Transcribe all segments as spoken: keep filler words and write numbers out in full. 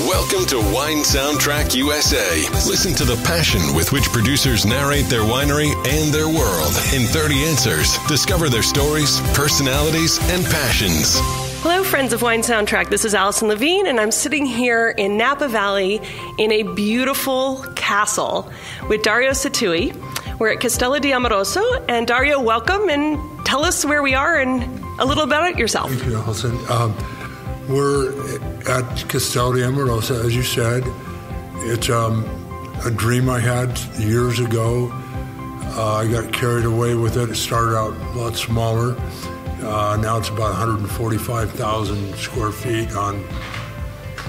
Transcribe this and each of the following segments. Welcome to Wine Soundtrack U S A. Listen to the passion with which producers narrate their winery and their world in thirty answers. Discover their stories, personalities, and passions. Hello, friends of Wine Soundtrack. This is Allison Levine, and I'm sitting here in Napa Valley in a beautiful castle with Vittorio Sattui. We're at Castello di Amorosa, and Dario, welcome, and tell us where we are and a little about yourself. Thank you, Allison. Um, we're at Castello di Amorosa, as you said. It's um, a dream I had years ago. Uh, I got carried away with it. It started out a lot smaller. Uh, now it's about one hundred forty-five thousand square feet on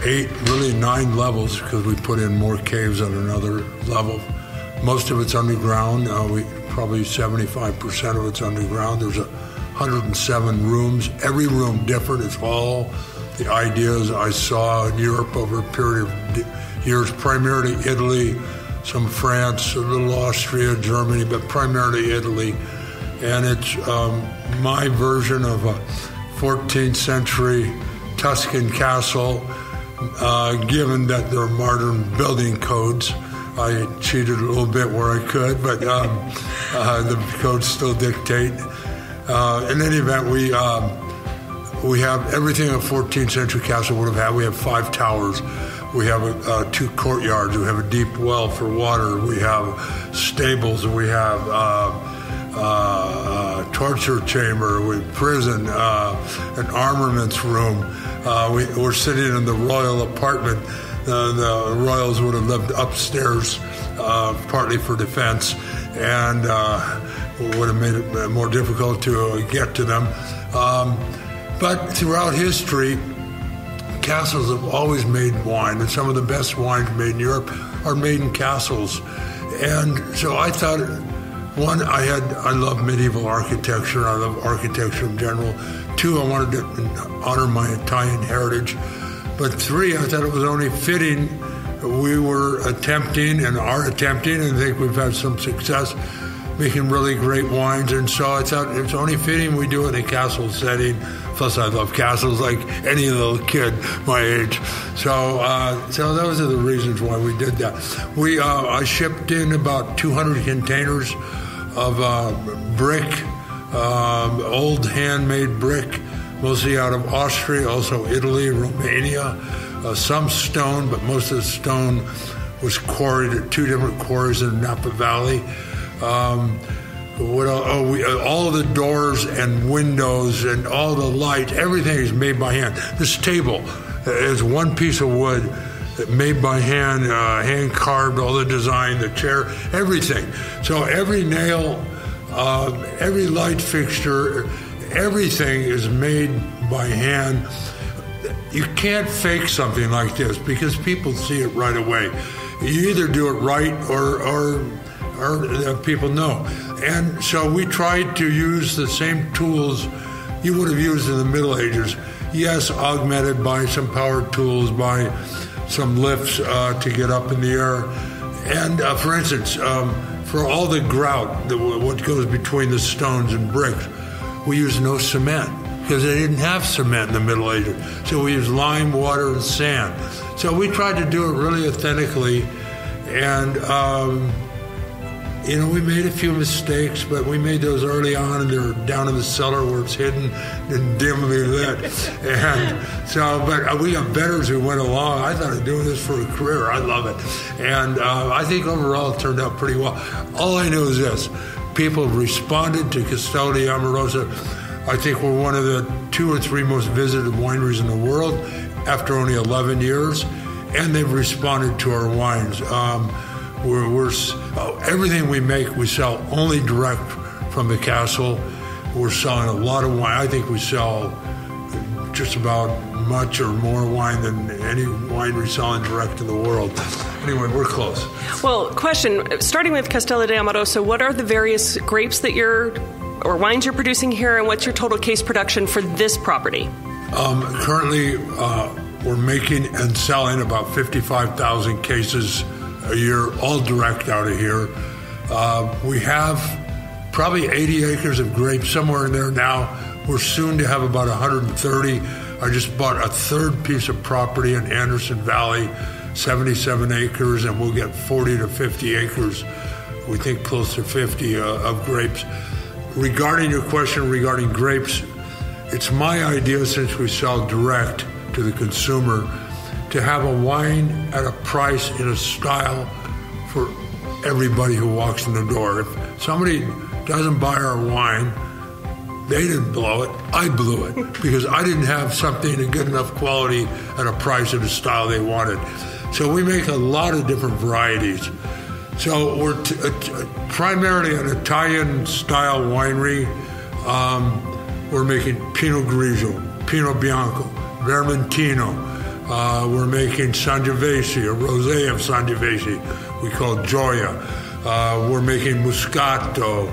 eight, really nine levels, because we put in more caves on another level. Most of it's underground. Uh, we probably seventy-five percent of it's underground. There's a one hundred seven rooms. Every room different. It's all the ideas I saw in Europe over a period of years, primarily Italy, some France, a little Austria, Germany, but primarily Italy. And it's um, my version of a fourteenth century Tuscan castle. Uh, given that there are modern building codes, I cheated a little bit where I could, but um, uh, the codes still dictate. Uh, in any event, we um, we have everything a fourteenth century castle would have had. We have five towers. We have uh, two courtyards. We have a deep well for water. We have stables. We have uh, uh, a torture chamber. We have prison, uh, an armaments room. Uh, we, we're sitting in the royal apartment. Uh, the royals would have lived upstairs, uh, partly for defense, and uh, would have made it more difficult to get to them. Um, but throughout history, castles have always made wine, and some of the best wines made in Europe are made in castles. And so I thought, one, I had I love medieval architecture. I love architecture in general. Two, I wanted to honor my Italian heritage. But three, I thought it was only fitting we were attempting and are attempting, and I think we've had some success making really great wines. And so I thought it's only fitting we do it in a castle setting. Plus, I love castles like any little kid my age. So, uh, so those are the reasons why we did that. We uh, I shipped in about two hundred containers of uh, brick, um, old handmade brick. Mostly out of Austria, also Italy, Romania, uh, some stone, but most of the stone was quarried at two different quarries in Napa Valley. Um, what, oh, we, all the doors and windows and all the light, everything is made by hand. This table is one piece of wood made by hand, uh, hand-carved, all the design, the chair, everything. So every nail, uh, every light fixture, everything is made by hand. You can't fake something like this because people see it right away. You either do it right or or, or people know. And so we tried to use the same tools you would have used in the Middle Ages. Yes, augmented by some power tools, by some lifts uh, to get up in the air. And uh, for instance, um, for all the grout, the, what goes between the stones and bricks, we used no cement because they didn't have cement in the Middle Ages. So we used lime, water, and sand. So we tried to do it really authentically. And, um, you know, we made a few mistakes, but we made those early on, and they're down in the cellar where it's hidden and dimly lit. And so, but we got better as we went along. I thought of doing this for a career. I love it. And uh, I think overall it turned out pretty well. All I knew is this. People responded to Castello di Amorosa. I think we're one of the two or three most visited wineries in the world after only eleven years, and they've responded to our wines. Um, we're, we're, uh, everything we make, we sell only direct from the castle. We're selling a lot of wine. I think we sell just about much or more wine than any winery selling direct in the world. Anyway, we're close. Well, question, starting with Castello di Amorosa, what are the various grapes that you're, or wines you're producing here, and what's your total case production for this property? Um, currently, uh, we're making and selling about fifty-five thousand cases a year, all direct out of here. Uh, we have probably eighty acres of grapes somewhere in there now. We're soon to have about one hundred thirty. I just bought a third piece of property in Anderson Valley, seventy-seven acres, and we'll get forty to fifty acres, we think close to fifty, uh, of grapes. Regarding your question regarding grapes, it's my idea, since we sell direct to the consumer, to have a wine at a price in a style for everybody who walks in the door. If somebody doesn't buy our wine, they didn't blow it, I blew it, because I didn't have something in good enough quality at a price and a style they wanted. So we make a lot of different varieties. So we're t- t- primarily an Italian-style winery. Um, we're making Pinot Grigio, Pinot Bianco, Vermentino. Uh, we're making Sangiovese, a rosé of Sangiovese, we call it Gioia. Uh, we're making Moscato.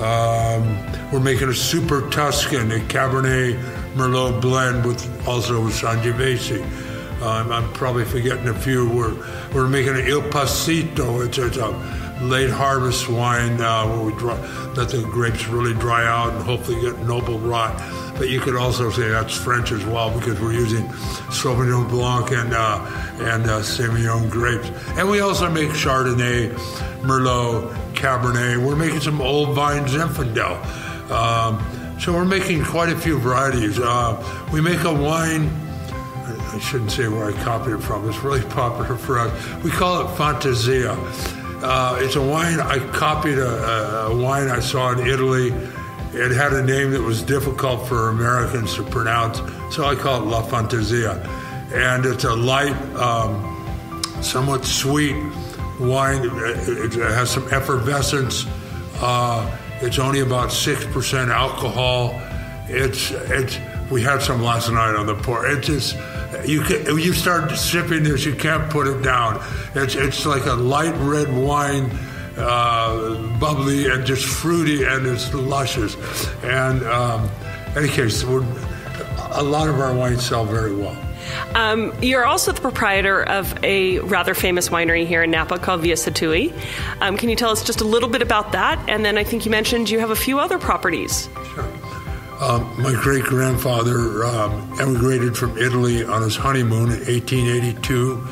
Um, we're making a Super Tuscan, a Cabernet Merlot blend with also with Sangiovese. Um, I'm probably forgetting a few. We're we're making an Il Passito. It's, it's a late harvest wine uh, where we dry, let the grapes really dry out and hopefully get noble rot. But you could also say that's French as well, because we're using Sauvignon Blanc and uh, and uh, Semillon grapes. And we also make Chardonnay, Merlot, Cabernet. We're making some old vine Zinfandel. Um, so we're making quite a few varieties. Uh, we make a wine. I shouldn't say where I copied it from. It's really popular for us. We call it Fantasia. Uh, it's a wine, I copied a, a wine I saw in Italy. It had a name that was difficult for Americans to pronounce, so I call it La Fantasia. And it's a light, um, somewhat sweet wine. It has some effervescence. Uh, it's only about six percent alcohol. It's, it's, we had some last night on the porch. It's just, you can, you start sipping this, you can't put it down. It's, it's like a light red wine. Uh, bubbly and just fruity, and it's luscious. And um, in any case, we're, a lot of our wines sell very well. Um, you're also the proprietor of a rather famous winery here in Napa called Via Sattui. Um, can you tell us just a little bit about that? And then I think you mentioned you have a few other properties. Sure. Um, my great-grandfather um, emigrated from Italy on his honeymoon in eighteen eighty-two,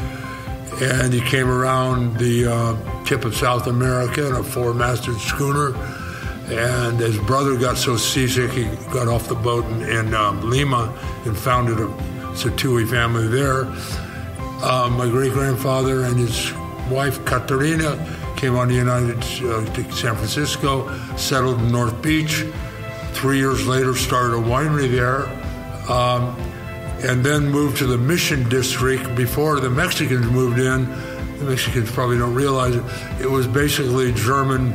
and he came around the uh, tip of South America in a four-masted schooner. And his brother got so seasick, he got off the boat in, in um, Lima and founded a Sattui family there. Uh, my great-grandfather and his wife, Katerina, came on the United uh, to San Francisco, settled in North Beach. Three years later, started a winery there. Um, and then moved to the Mission District before the Mexicans moved in. The Mexicans probably don't realize it. It was basically German,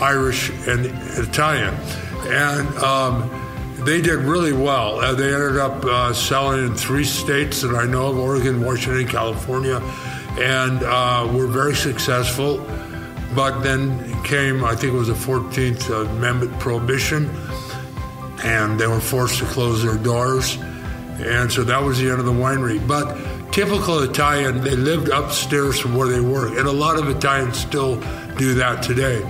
Irish, and Italian. And um, they did really well. Uh, they ended up uh, selling in three states that I know of, Oregon, Washington, California, and uh, were very successful. But then came, I think it was the fourteenth Amendment Prohibition, and they were forced to close their doors. And so that was the end of the winery. But typical Italian, they lived upstairs from where they worked. And a lot of Italians still do that today.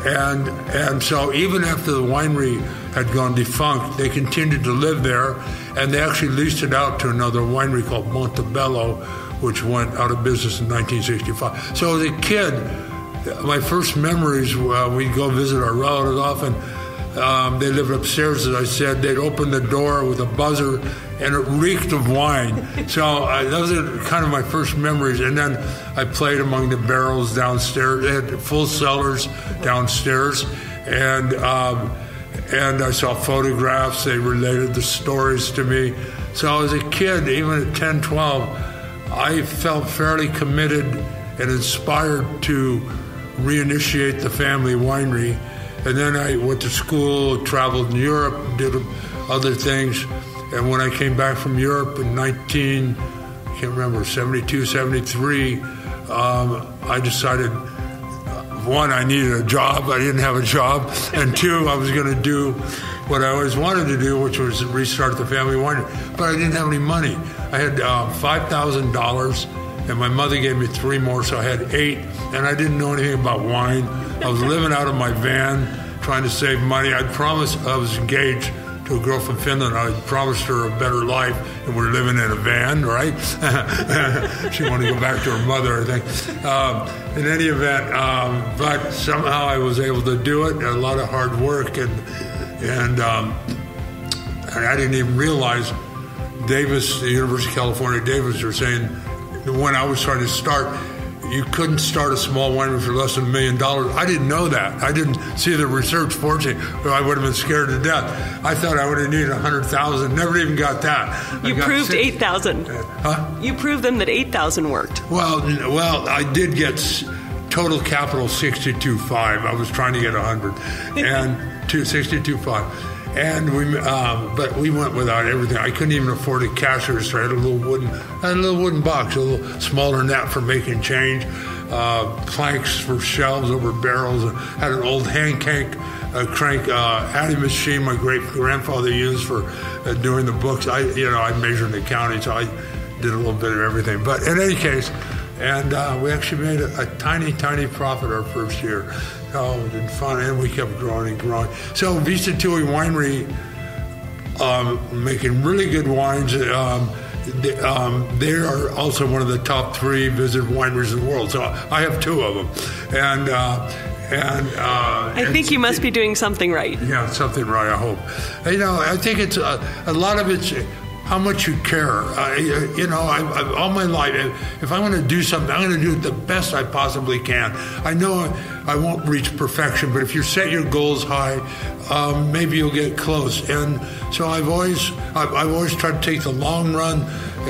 And and so even after the winery had gone defunct, they continued to live there. And they actually leased it out to another winery called Montebello, which went out of business in nineteen sixty-five. So as a kid, my first memories, uh, we'd go visit our relatives often. Um, they lived upstairs, as I said. They'd open the door with a buzzer, and it reeked of wine. So uh, those are kind of my first memories. And then I played among the barrels downstairs. They had full cellars downstairs. And, um, and I saw photographs. They related the stories to me. So as a kid, even at ten, twelve, I felt fairly committed and inspired to reinitiate the family winery. And then I went to school, traveled in Europe, did other things. And when I came back from Europe in nineteen, I can't remember, seventy-two, seventy-three, um, I decided, one, I needed a job. I didn't have a job. And two, I was going to do what I always wanted to do, which was restart the family winery. But I didn't have any money. I had uh, five thousand dollars, and my mother gave me three more, so I had eight. And I didn't know anything about wine. I was living out of my van, trying to save money. I promised I was engaged to a girl from Finland. I promised her a better life, and we're living in a van, right? She wanted to go back to her mother, I think. Um, in any event, um, but somehow I was able to do it. A lot of hard work, and and um, I didn't even realize Davis, the University of California, Davis, were saying when I was trying to start, you couldn't start a small winery for less than a million dollars. I didn't know that. I didn't see the research, fortunately, or I would have been scared to death. I thought I would have needed one hundred thousand. Never even got that. You got proved eight thousand. Huh? You proved them that eight thousand worked. Well, well, I did get total capital sixty-two point five. I was trying to get one hundred. And to sixty-two point five. And we, um, but we went without everything. I couldn't even afford a cash register. I had a little wooden, I had a little wooden box, a little smaller than that for making change, uh, planks for shelves over barrels. I had an old hand crank, uh, crank uh, adding machine my great grandfather used for uh, doing the books. I, you know, I measured the county, so I did a little bit of everything. But in any case, and uh, we actually made a, a tiny, tiny profit our first year. Oh, it was fun, and we kept growing and growing. So Sattui Winery, um, making really good wines. Um, they, um, they are also one of the top three visited wineries in the world. So I have two of them, and uh, and uh, I think you must be doing something right. Yeah, something right. I hope. You know, I think it's a, a lot of it's how much you care. I, you know, I, I, all my life, if I want to do something, I'm going to do it the best I possibly can. I know I, I won't reach perfection, but if you set your goals high, um, maybe you'll get close. And so I've always, I've, I've always tried to take the long run,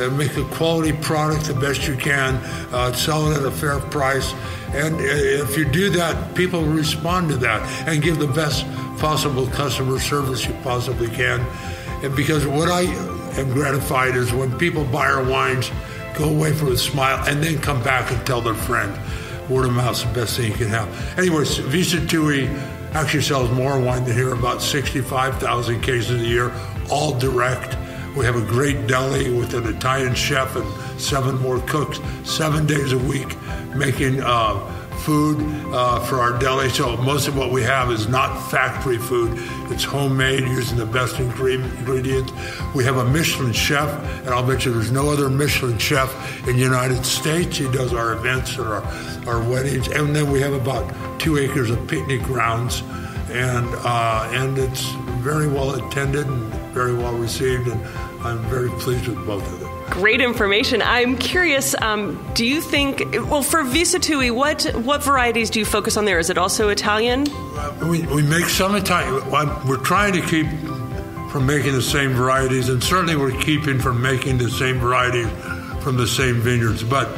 uh, make a quality product the best you can, uh, sell it at a fair price. And if you do that, people respond to that and give the best possible customer service you possibly can. And because what I am gratified is when people buy our wines, go away from a smile, and then come back and tell their friend. Word of mouth's the best thing you can have. Anyways, Sattui actually sells more wine than here, about sixty-five thousand cases a year, all direct. We have a great deli with an Italian chef and seven more cooks, seven days a week making uh, food uh, for our deli. So most of what we have is not factory food. It's homemade using the best ingredients. We have a Michelin chef, and I'll bet you there's no other Michelin chef in the United States. He does our events and our, our weddings. And then we have about two acres of picnic grounds, and uh, and it's very well attended and very well received, and I'm very pleased with both of them. Great information. I'm curious, um, do you think, well, for Sattui, what what varieties do you focus on there? Is it also Italian? Uh, we, we make some Italian. We're trying to keep from making the same varieties, and certainly we're keeping from making the same varieties from the same vineyards. But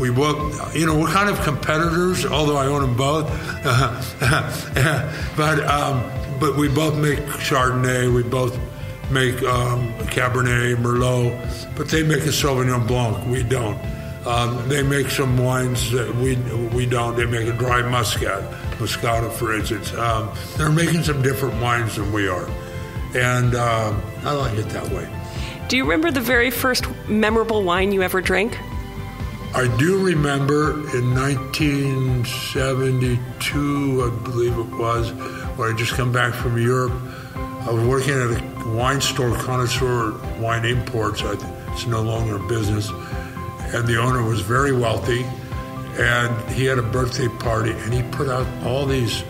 we will, you know, we're kind of competitors, although I own them both. but, um, but we both make Chardonnay. We both make um, Cabernet, Merlot, but they make a Sauvignon Blanc. We don't. Um, they make some wines that we we don't. They make a dry Muscat, Moscato, for instance. Um, they're making some different wines than we are, and um, I like it that way. Do you remember the very first memorable wine you ever drank? I do remember in nineteen seventy-two, I believe it was, where I just come back from Europe. I was working at a wine store, Connoisseur Wine Imports. I, it's no longer a business. And the owner was very wealthy, and he had a birthday party, and he put out all these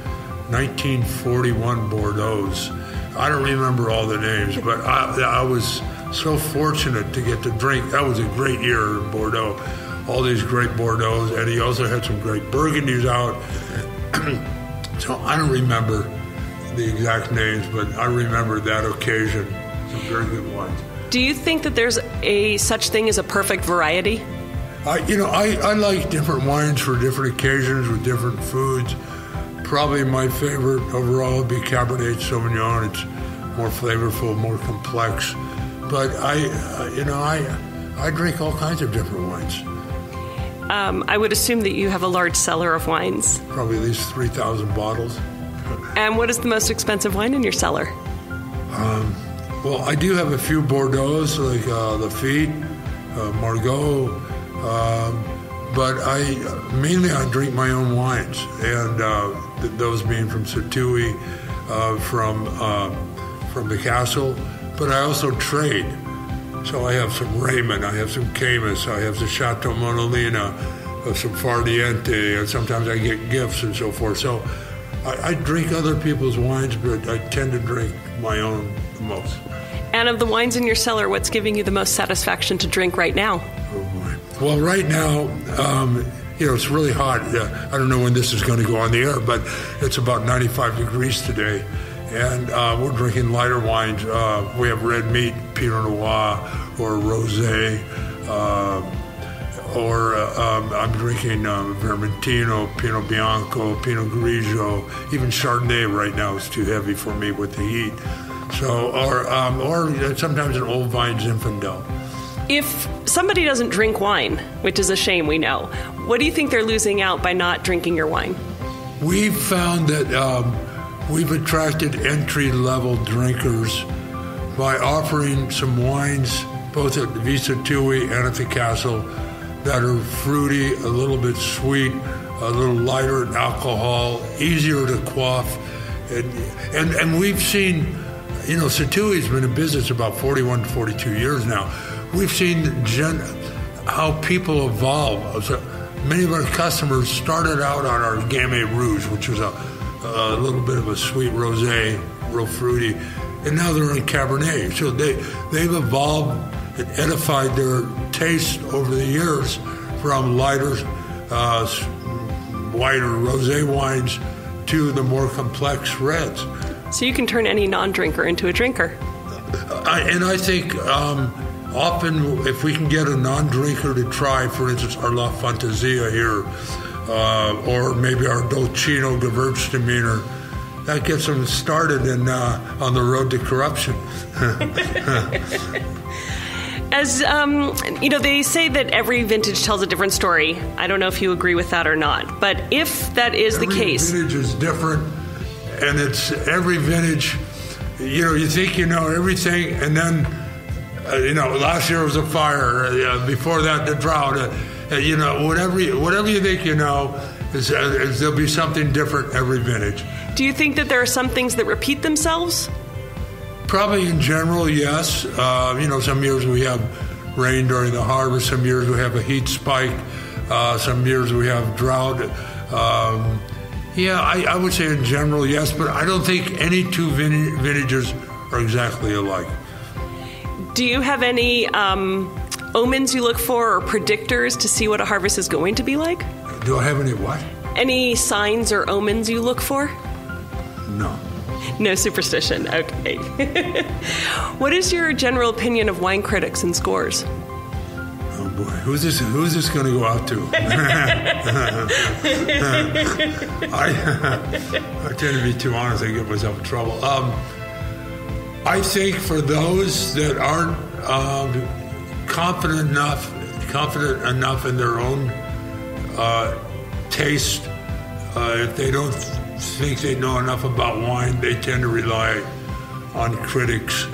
nineteen forty-one Bordeaux's. I don't remember all the names, but I, I was so fortunate to get to drink. That was a great year in Bordeaux, all these great Bordeaux's, and he also had some great Burgundies out. So I don't remember the exact names, but I remember that occasion. Some very good ones. Do you think that there's a such thing as a perfect variety? I, you know, I, I like different wines for different occasions with different foods. Probably my favorite overall would be Cabernet Sauvignon. It's more flavorful, more complex. But I, you know, I I drink all kinds of different wines. Um, I would assume that you have a large cellar of wines. Probably at least three thousand bottles. And what is the most expensive wine in your cellar? Um, well, I do have a few Bordeaux's, like uh, Lafitte, uh, Margaux, um, but I mainly I drink my own wines, and uh, th- those being from Sattui, uh, from uh, from the castle, but I also trade. So I have some Raymond, I have some Camus, I have the Chateau Monolina, some Fardiente, and sometimes I get gifts and so forth. So I, I drink other people's wines, but I tend to drink my own the most. And of the wines in your cellar, what's giving you the most satisfaction to drink right now? Oh, boy. Well, right now, um, you know, it's really hot. Uh, I don't know when this is going to go on the air, but it's about ninety-five degrees today. And uh, we're drinking lighter wines. Uh, we have red meat, Pinot Noir, or Rosé, uh, or uh, um, I'm drinking um, Vermentino, Pinot Bianco, Pinot Grigio, even Chardonnay right now is too heavy for me with the heat. So, or, um, or sometimes an old vine Zinfandel. If somebody doesn't drink wine, which is a shame, we know, what do you think they're losing out by not drinking your wine? We've found that... Um, We've attracted entry-level drinkers by offering some wines, both at Vittorio Sattui and at the Castle, that are fruity, a little bit sweet, a little lighter in alcohol, easier to quaff. And and, and we've seen, you know, Sattui's been in business about forty-one to forty-two years now. We've seen gen, how people evolve. So many of our customers started out on our Gamay Rouge, which was a Uh, a little bit of a sweet rosé, real fruity, and now they're in Cabernet. So they, they've evolved and edified their taste over the years from lighter, uh, whiter rosé wines to the more complex reds. So you can turn any non-drinker into a drinker. I, and I think um, often if we can get a non-drinker to try, for instance, our La Fantasia here, Uh, or maybe our Dolcino Gewürztraminer, that gets them started in, uh, on the road to corruption. As um, you know, they say that every vintage tells a different story. I don't know if you agree with that or not, but if that is every the case, every vintage is different, and it's every vintage. You know, you think you know everything, and then uh, you know, last year was a fire. Uh, before that, the drought. Uh, Uh, you know, whatever you, whatever you think you know, is, uh, is there'll be something different every vintage. Do you think that there are some things that repeat themselves? Probably in general, yes. Uh, you know, some years we have rain during the harvest. Some years we have a heat spike. Uh, some years we have drought. Um, yeah, I, I would say in general, yes. But I don't think any two vin- vintages are exactly alike. Do you have any... Um omens you look for or predictors to see what a harvest is going to be like? Do I have any what? Any signs or omens you look for? No. No superstition. Okay. What is your general opinion of wine critics and scores? Oh boy, who's this? Who's this going to go out to? I, I tend to be too honest. I get myself in trouble. Um, I think for those that aren't. Um, confident enough confident enough in their own uh, taste, uh, if they don't think they know enough about wine, they tend to rely on critics.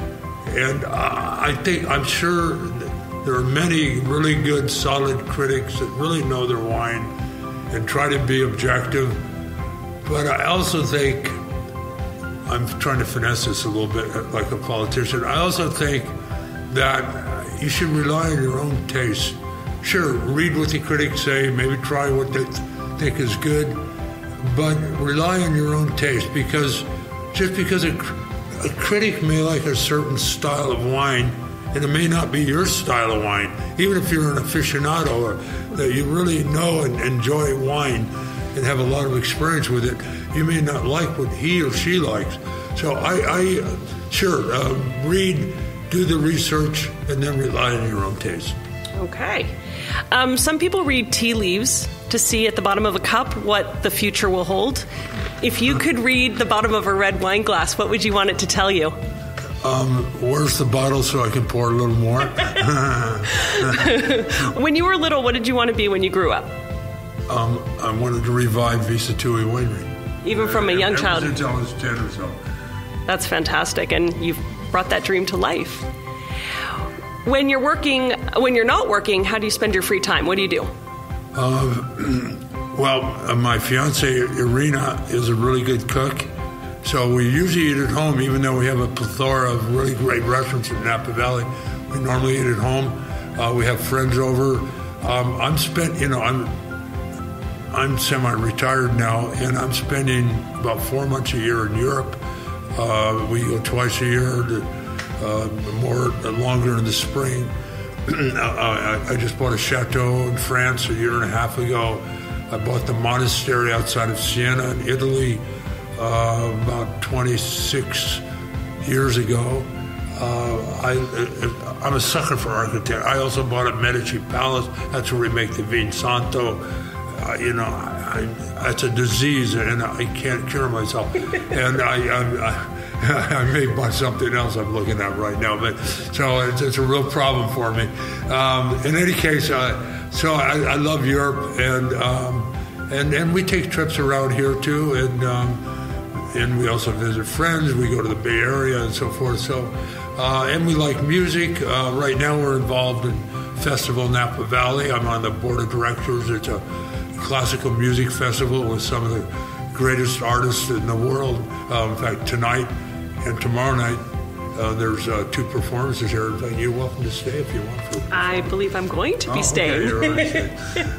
And uh, I think I'm sure there are many really good, solid critics that really know their wine and try to be objective. But I also think, I'm trying to finesse this a little bit like a politician, I also think that you should rely on your own taste. Sure, read what the critics say, maybe try what they th- think is good, but rely on your own taste, because just because a, cr- a critic may like a certain style of wine, and it may not be your style of wine, even if you're an aficionado or that you really know and enjoy wine and have a lot of experience with it, you may not like what he or she likes. So I, I sure, uh, read... do the research, and then rely on your own taste. Okay. Um, some people read tea leaves to see at the bottom of a cup what the future will hold. If you could read the bottom of a red wine glass, what would you want it to tell you? Um, where's the bottle so I can pour a little more? When you were little, what did you want to be when you grew up? Um, I wanted to revive Vittorio Sattui Winery. Even from a young child? Ever since I was ten or so. That's fantastic, and you've brought that dream to life. When you're working, when you're not working, how do you spend your free time? What do you do? Uh, well, my fiance Irina is a really good cook, So we usually eat at home, even though we have a plethora of really great restaurants in Napa Valley. We normally eat at home. Uh, we have friends over. Um, I'm spent, you know, I'm I'm semi-retired now, and I'm spending about four months a year in Europe. Uh, we go twice a year, to, uh, more longer in the spring. I, I just bought a chateau in France a year and a half ago. I bought the monastery outside of Siena in Italy uh, about twenty-six years ago. Uh, I, I'm a sucker for architecture. I also bought a Medici Palace. That's where we make the Vin Santo. Uh, you know, I, I, it's a disease, and I can't cure myself. And I, I, I, I may buy something else I'm looking at right now. But so it's, it's a real problem for me. Um, in any case, uh, so I, I love Europe, and um, and and we take trips around here too, and um, and we also visit friends. We go to the Bay Area and so forth. So. Uh, and we like music. Uh, right now we're involved in Festival Napa Valley. I'm on the board of directors. It's a classical music festival with some of the greatest artists in the world. Uh, in fact, tonight and tomorrow night, uh, there's uh, two performances here. In fact, you're welcome to stay if you want to. I believe I'm going to be oh, staying. Okay, you're right, stay.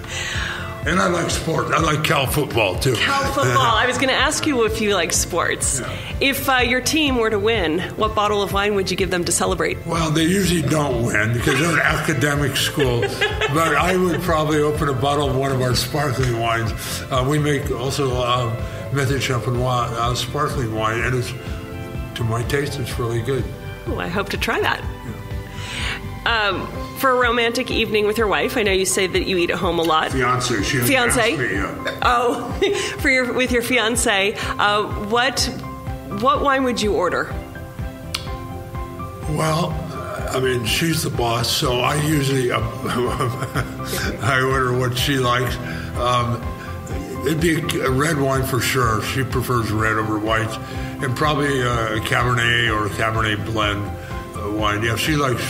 And I like sport. I like Cal football, too. Cal football. I was going to ask you if you like sports. Yeah. If uh, your team were to win, what bottle of wine would you give them to celebrate? Well, they usually don't win because they're an academic school. But I would probably open a bottle of one of our sparkling wines. Uh, we make also uh, Method Champenois uh, sparkling wine, and it's, to my taste, it's really good. Oh, I hope to try that. Yeah. Um. For a romantic evening with your wife, I know you say that you eat at home a lot. Fiance, she fiance. Me, yeah. Oh, for your with your fiance, uh, what what wine would you order? Well, I mean, she's the boss, so I usually uh, I order what she likes. Um, it'd be a red wine for sure. She prefers red over whites, and probably a Cabernet or a Cabernet blend wine. Yeah, she likes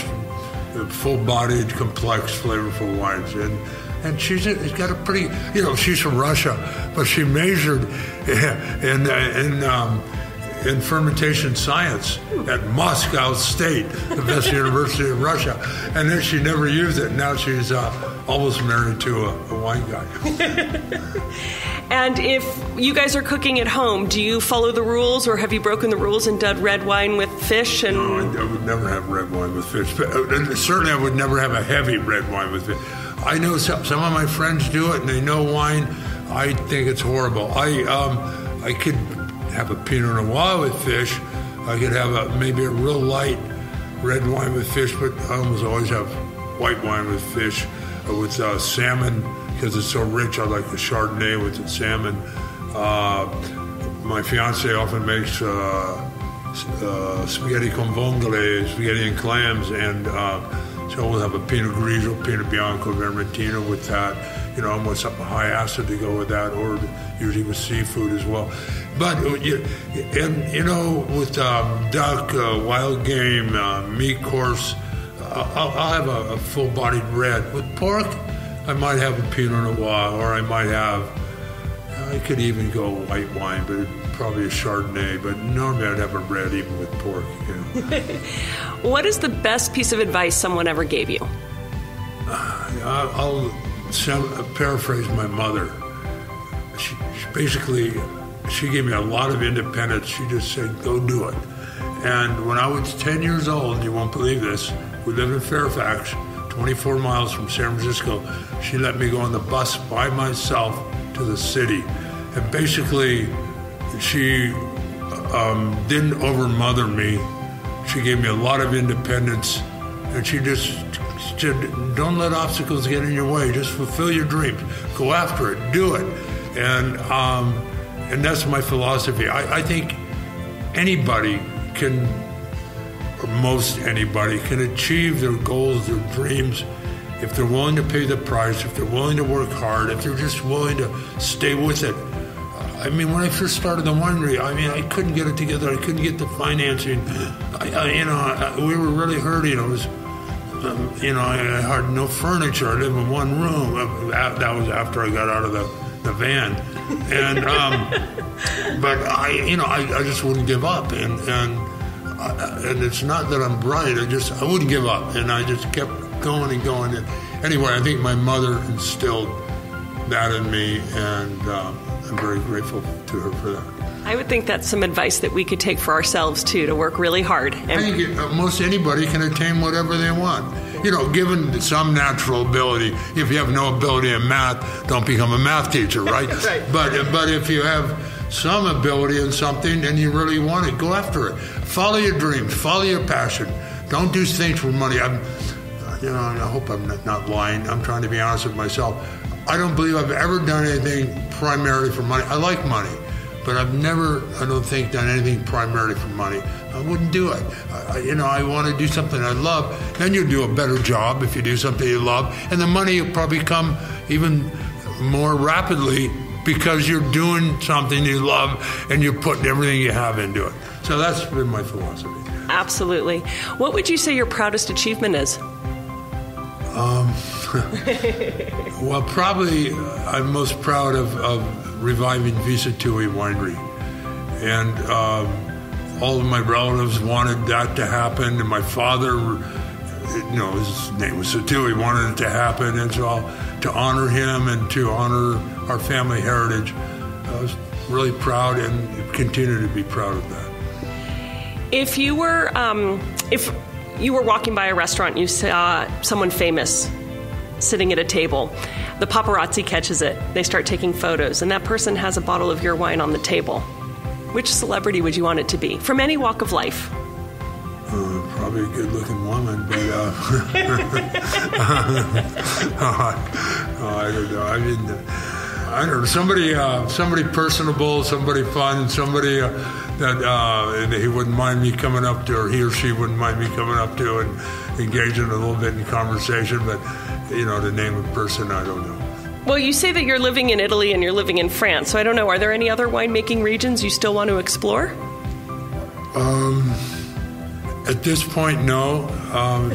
full-bodied, complex, flavorful wines, and and she's got a pretty, you know, she's from Russia, but she majored in in um, in fermentation science at Moscow State, the best university in Russia, and then she never used it. Now she's uh, almost married to a, a wine guy. And if you guys are cooking at home, do you follow the rules, or have you broken the rules and done red wine with fish? And no, I, I would never have red wine with fish. But, uh, certainly, I would never have a heavy red wine with fish. I know some, some of my friends do it, and they know wine. I think it's horrible. I um, I could have a Pinot Noir with fish. I could have a maybe a real light red wine with fish, but I almost always have white wine with fish, or with uh, salmon. Because it's so rich, I like the Chardonnay with the salmon. Uh, my fiance often makes uh, uh, spaghetti con vongole, spaghetti and clams, and uh, so we'll have a Pinot Grigio, Pinot Bianco, Vermentino with that. You know, I want something high acid to go with that, or usually with seafood as well. But and you know, with um, duck, uh, wild game, uh, meat course, uh, I'll, I'll have a, a full-bodied red with pork. I might have a Pinot Noir, or I might have, I could even go white wine, but probably a Chardonnay, but normally I'd have a red even with pork, you know. What is the best piece of advice someone ever gave you? I'll paraphrase my mother. She, she basically, she gave me a lot of independence. She just said, go do it. And when I was ten years old, you won't believe this, we lived in Fairfax, twenty-four miles from San Francisco, she let me go on the bus by myself to the city. And basically, she um, didn't overmother me. She gave me a lot of independence. And she just said, don't let obstacles get in your way. Just fulfill your dreams. Go after it. Do it. And, um, and that's my philosophy. I, I think anybody can... most anybody can achieve their goals, their dreams, if they're willing to pay the price, if they're willing to work hard, if they're just willing to stay with it. I mean, when I first started the winery, I mean, I couldn't get it together. I couldn't get the financing. I, I, you know, I, we were really hurting. I was, um, you know, I, I had no furniture. I lived in one room. That was after I got out of the the van, and um, but I, you know, I, I just wouldn't give up, and and I, and it's not that I'm bright. I just I wouldn't give up, and I just kept going and going. And anyway, I think my mother instilled that in me, and um, I'm very grateful to her for that. I would think that's some advice that we could take for ourselves, too, to work really hard. And I think it, uh, most anybody can attain whatever they want, you know, given some natural ability. If you have no ability in math, don't become a math teacher, right? Right. But, but if you have some ability in something and you really want it, go after it. Follow your dreams. Follow your passion. Don't do things for money. I'm, you know, I hope I'm not lying. I'm trying to be honest with myself. I don't believe I've ever done anything primarily for money. I like money. But I've never, I don't think, done anything primarily for money. I wouldn't do it. I, you know, I want to do something I love. Then you'll do a better job if you do something you love. And the money will probably come even more rapidly because you're doing something you love and you're putting everything you have into it. So that's been my philosophy. Absolutely. What would you say your proudest achievement is? Um, well, probably I'm most proud of... of reviving Vittorio Sattui Winery. And um, all of my relatives wanted that to happen. And my father, you know, his name was Sattui, wanted it to happen. And so I'll, to honor him and to honor our family heritage, I was really proud and continue to be proud of that. If you were, um, if you were walking by a restaurant and you saw someone famous sitting at a table, the paparazzi catches it. They start taking photos, and that person has a bottle of your wine on the table. Which celebrity would you want it to be? From any walk of life. Uh, probably a good-looking woman, but... Uh, uh, I don't know. I mean, I don't know. Somebody, uh, somebody personable, somebody fun, somebody uh, that uh, he wouldn't mind me coming up to, or he or she wouldn't mind me coming up to and engaging a little bit in conversation, but... You know, to name a person, I don't know. Well, you say that you're living in Italy and you're living in France, so I don't know. Are there any other winemaking regions you still want to explore? Um, at this point, no. Um,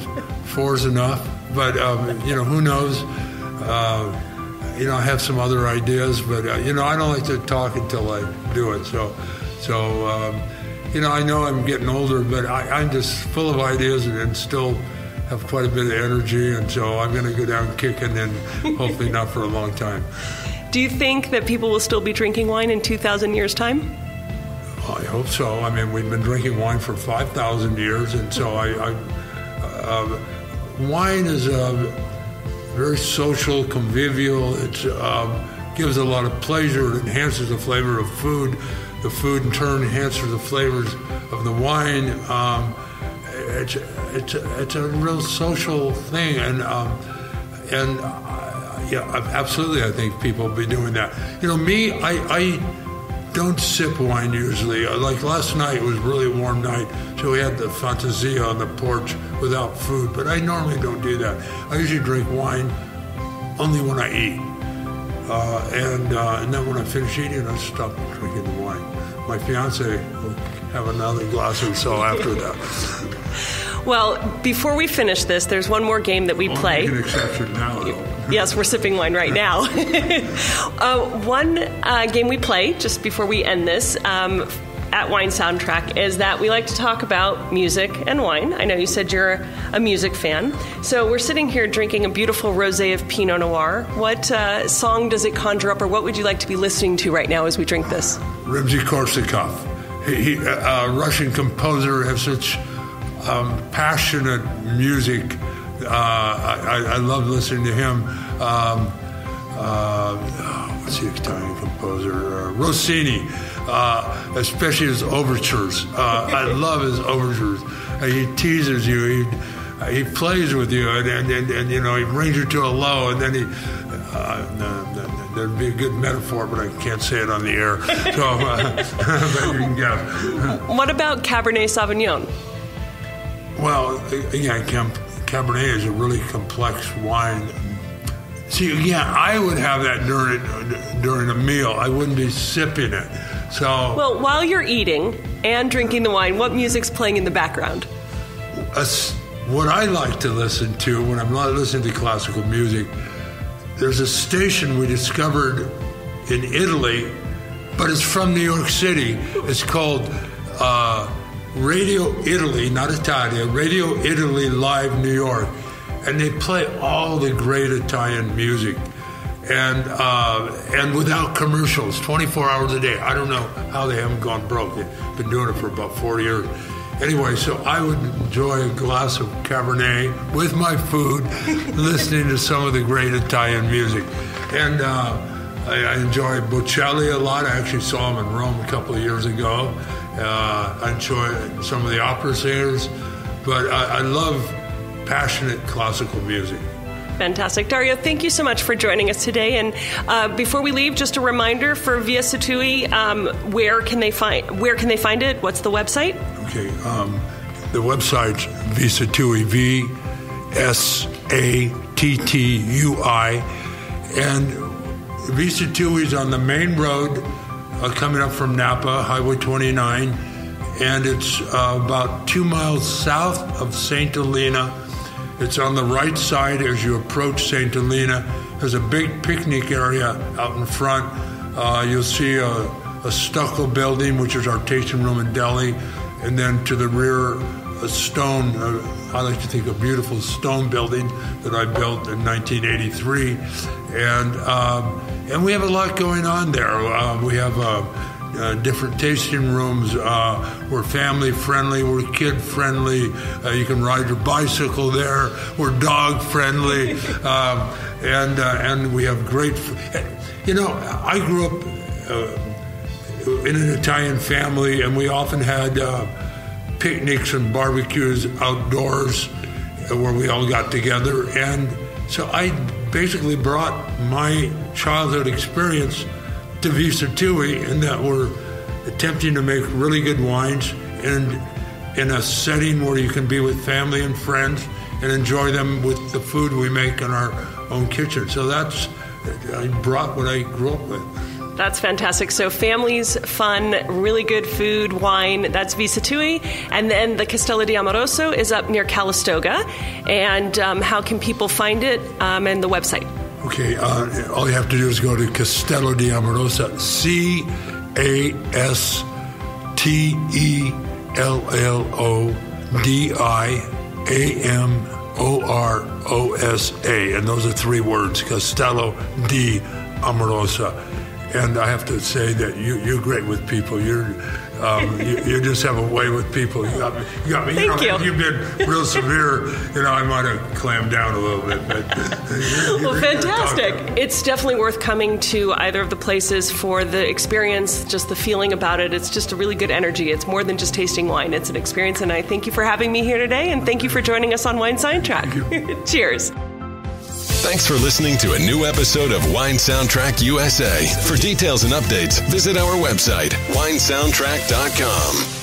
four is enough. But, um, you know, who knows? Uh, you know, I have some other ideas, but, uh, you know, I don't like to talk until I do it. So, so um, you know, I know I'm getting older, but I, I'm just full of ideas and, and still... have quite a bit of energy, and so I'm going to go down kicking, and hopefully not for a long time. Do you think that people will still be drinking wine in two thousand years' time? Well, I hope so. I mean, we've been drinking wine for five thousand years, and so I... I uh, wine is uh, very social, convivial. It uh, gives a lot of pleasure. It enhances the flavor of food. The food, in turn, enhances the flavors of the wine. Um, It's it's it's a real social thing, and um, and uh, yeah, absolutely. I think people will be doing that. You know, me, I I don't sip wine usually. Like last night, it was a really warm night, so we had the fantasia on the porch without food. But I normally don't do that. I usually drink wine only when I eat, uh, and uh, and then when I finish eating, I stop drinking the wine. My fiance will have another glass or so after that. Well, before we finish this, there's one more game that we Only play. An exception now, though. Yes, we're sipping wine right now. uh, one uh, game we play just before we end this um, at Wine Soundtrack is that we like to talk about music and wine. I know you said you're a music fan, so we're sitting here drinking a beautiful rosé of Pinot Noir. What uh, song does it conjure up, or what would you like to be listening to right now as we drink this? Rimsky Korsakov. He, he, uh, a Russian composer, has such... Um, passionate music. Uh, I, I love listening to him. Um, uh, what's the Italian composer? Uh, Rossini, uh, especially his overtures. Uh, I love his overtures. Uh, he teases you. He uh, he plays with you, and, and, and, and you know he brings you to a low, and then he. Uh, no, no, no, there'd be a good metaphor, but I can't say it on the air. So, uh, but you can guess. What about Cabernet Sauvignon? Well, again, Cabernet is a really complex wine. See, again, I would have that during during a meal. I wouldn't be sipping it. So, well, while you're eating and drinking the wine, what music's playing in the background? A, what I like to listen to when I'm not listening to classical music, there's a station we discovered in Italy, but it's from New York City. It's called uh, Radio Italy, not Italia, Radio Italy Live New York. And they play all the great Italian music, and uh, and without commercials, twenty-four hours a day. I don't know how they haven't gone broke. They've been doing it for about forty years. Anyway, so I would enjoy a glass of Cabernet with my food, listening to some of the great Italian music. And uh, I, I enjoy Bocelli a lot. I actually saw him in Rome a couple of years ago. Uh, I enjoy some of the opera singers, but I, I love passionate classical music. Fantastic. Dario, thank you so much for joining us today. And uh, before we leave, just a reminder for Via Sattui, um, where can they find where can they find it? What's the website? Okay, um, the website's Via Sattui, V S A T T U I, and Via Sattui is on the main road uh, coming up from Napa, Highway twenty-nine, and it's uh, about two miles south of Saint Helena. It's on the right side as you approach Saint Helena. There's a big picnic area out in front. Uh, you'll see a, a stucco building, which is our tasting room and deli. And then to the rear, a stone, uh, I like to think a beautiful stone building that I built in nineteen eighty-three. And um, and we have a lot going on there. Uh, we have uh, uh, different tasting rooms. Uh, we're family friendly, we're kid friendly. Uh, you can ride your bicycle there. We're dog friendly. um, and uh, and we have great, f- you know, I grew up uh, in an Italian family, and we often had uh, picnics and barbecues outdoors where we all got together. And so I basically brought my childhood experience to Via Sattui, and that we're attempting to make really good wines and in a setting where you can be with family and friends and enjoy them with the food we make in our own kitchen. So that's, I brought what I grew up with. That's fantastic. So families, fun, really good food, wine, that's Via Sattui. And then the Castello di Amorosa is up near Calistoga. And um, how can people find it, um, and the website? Okay, uh, all you have to do is go to Castello di Amorosa, C A S T E L L O D I A M O R O S A. And those are three words, Castello di Amorosa. And I have to say that you, you're great with people. You're... Um, you, you just have a way with people. You got me. You got me. Thank you know, you. You've been real severe. You know, I might have clammed down a little bit. But well, fantastic. It's definitely worth coming to either of the places for the experience, just the feeling about it. It's just a really good energy. It's more than just tasting wine. It's an experience. And I thank you for having me here today. And thank you for joining us on Wine Soundtrack. Cheers. Thanks for listening to a new episode of Wine Soundtrack U S A. For details and updates, visit our website, wine soundtrack dot com.